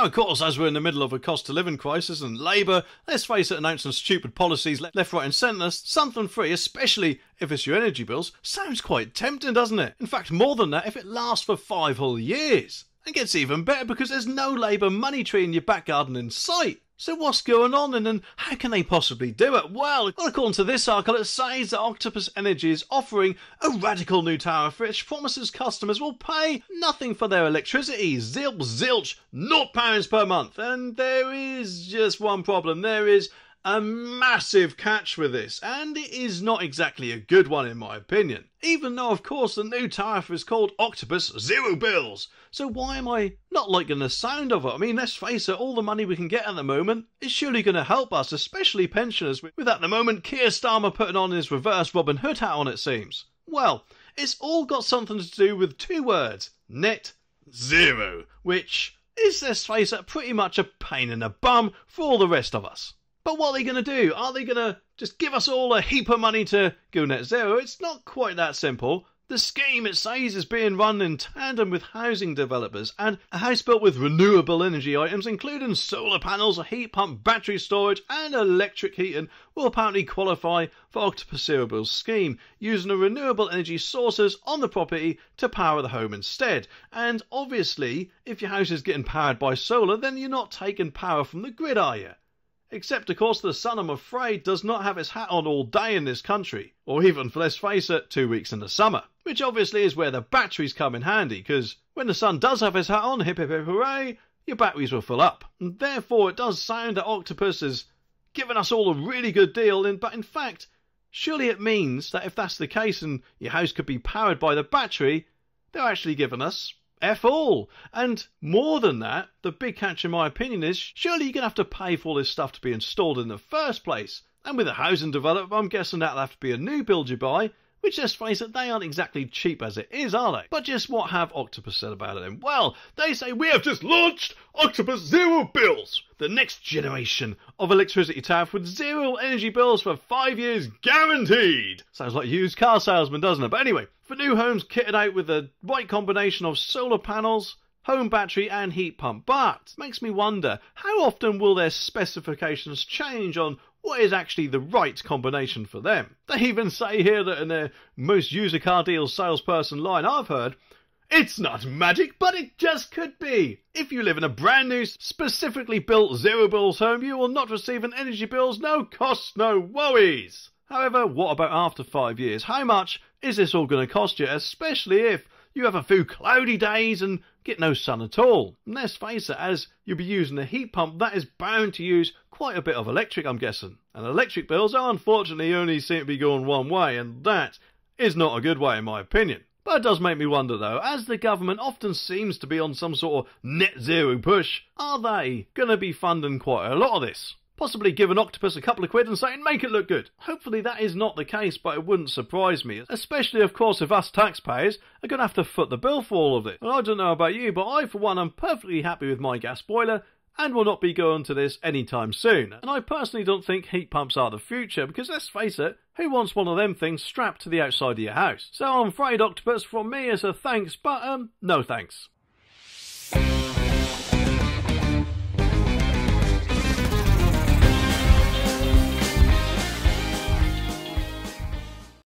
Now, of course, as we're in the middle of a cost-of-living crisis and Labour, let's face it, announcing stupid policies left, right and centre, something free, especially if it's your energy bills, sounds quite tempting, doesn't it? In fact, more than that, if it lasts for 5 whole years. And gets even better because there's no Labour money tree in your back garden in sight. So what's going on and then how can they possibly do it? Well, according to this article, it says that Octopus Energy is offering a radical new tariff which promises customers will pay nothing for their electricity. Zilch, £0 per month. And there is just one problem. There is a massive catch with this, and it is not exactly a good one in my opinion. Even though, of course, the new tariff is called Octopus Zero Bills. So why am I not liking the sound of it? I mean, let's face it, all the money we can get at the moment is surely going to help us, especially pensioners, with at the moment Keir Starmer putting on his reverse Robin Hood hat on, it seems. Well, it's all got something to do with 2 words, net zero, which is, let's face it, pretty much a pain in the bum for all the rest of us. But what are they going to do? Are they going to just give us all a heap of money to go net zero? It's not quite that simple. The scheme, it says, is being run in tandem with housing developers, and a house built with renewable energy items, including solar panels, a heat pump, battery storage and electric heating, will apparently qualify for Octopus Zero Bills scheme, using the renewable energy sources on the property to power the home instead. And obviously, if your house is getting powered by solar, then you're not taking power from the grid, are you? Except, of course, the sun, I'm afraid, does not have its hat on all day in this country. Or even, let's face it, 2 weeks in the summer. Which obviously is where the batteries come in handy, because when the sun does have his hat on, hip hip hip hooray, your batteries will fill up. And therefore, it does sound that Octopus has given us all a really good deal, but in fact, surely it means that if that's the case and your house could be powered by the battery, they're actually giving us F all. And more than that, the big catch in my opinion is, surely you're going to have to pay for all this stuff to be installed in the first place. And with a housing developer, I'm guessing that'll have to be a new build you buy, which, let's face it, they aren't exactly cheap as it is, are they? But just what have Octopus said about it then? Well, they say, "We have just launched Octopus Zero Bills, the next generation of electricity tariff with zero energy bills for 5 years guaranteed." Sounds like a used car salesman, doesn't it? But anyway, for new homes kitted out with the right combination of solar panels, home battery and heat pump. But makes me wonder, how often will their specifications change on what is actually the right combination for them? They even say here that in their most user car deal salesperson line I've heard, "It's not magic, but it just could be. If you live in a brand new, specifically built Zero Bills home, you will not receive an energy bills, no costs, no worries." However, what about after 5 years? How much is this all going to cost you, especially if you have a few cloudy days and get no sun at all? And let's face it, as you'll be using a heat pump, that is bound to use quite a bit of electric, I'm guessing. And electric bills unfortunately only seem to be going one way, and that is not a good way in my opinion. But it does make me wonder though, as the government often seems to be on some sort of net zero push, are they going to be funding quite a lot of this? Possibly giving Octopus a couple of quid and saying, "Make it look good." Hopefully that is not the case, but it wouldn't surprise me. Especially, of course, if us taxpayers are going to have to foot the bill for all of this. And I don't know about you, but I, for one, am perfectly happy with my gas boiler and will not be going to this anytime soon. And I personally don't think heat pumps are the future, because let's face it, who wants one of them things strapped to the outside of your house? So I'm afraid, Octopus, from me is a thanks, but no thanks.